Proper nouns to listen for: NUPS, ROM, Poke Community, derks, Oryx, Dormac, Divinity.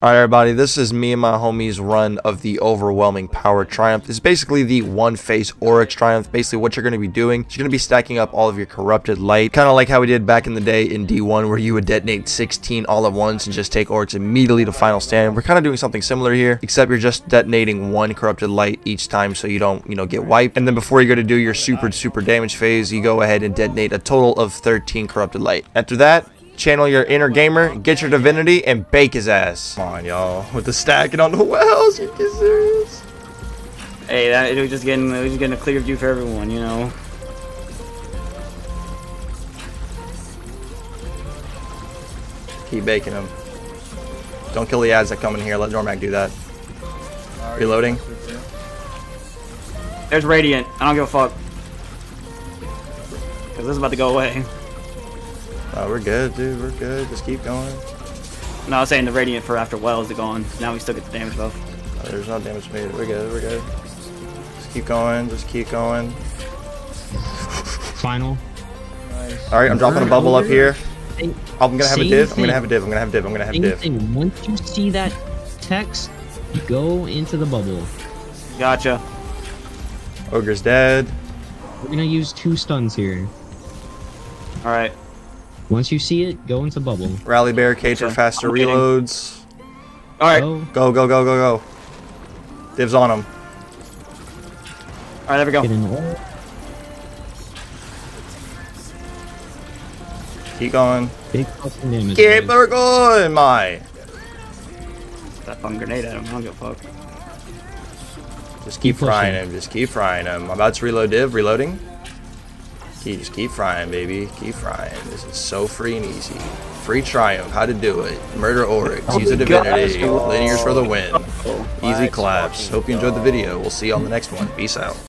Alright everybody, this is me and my homies run of the Overwhelming Power Triumph. It's basically the one-face Oryx Triumph. Basically what you're going to be doing is you're going to be stacking up all of your corrupted light, kind of like how we did back in the day in D1 where you would detonate 16 all at once and just take Oryx immediately to final stand. We're kind of doing something similar here, except you're just detonating one corrupted light each time so you don't, get wiped. And then before you go to do your super damage phase, you go ahead and detonate a total of 13 corrupted light. After that, channel your inner gamer, get your divinity, and bake his ass. Come on, y'all, with the stacking on the wells, you get serious. Hey, we're just getting a clear view for everyone, Keep baking him. Don't kill the ads that come in here. Let Dormac do that. Reloading. There's Radiant. I don't give a fuck. Cause this is about to go away. Oh, we're good, dude. We're good. Just keep going. No, I was saying the Radiant for after Wells is gone. Now we still get the damage buff. Oh, there's no damage made. We're good. We're good. Just keep going. Just keep going. Final. Nice. All right, I'm dropping a bubble up here. I'm going to have a div. I'm going to have a div. I'm going to have a div. I'm going to have a div. Once you see that text, go into the bubble. Gotcha. Ogre's dead. We're going to use two stuns here. All right. Once you see it, go into bubble. Rally barricade for faster reloads. Alright. Go, go, go, go, go. Div's on him. Alright, there we go. Keep going. Keep her going, my. That fucking grenade at him. I don't give a fuck. Just keep frying him. Just keep frying him. I'm about to reload Div. Reloading. Just keep frying, baby. Keep frying. This is so free and easy. Free Triumph. How to do it. Murder Oryx. Use a divinity. Linears for the win. Easy claps. Hope you enjoyed the video. We'll see you on the next one. Peace out.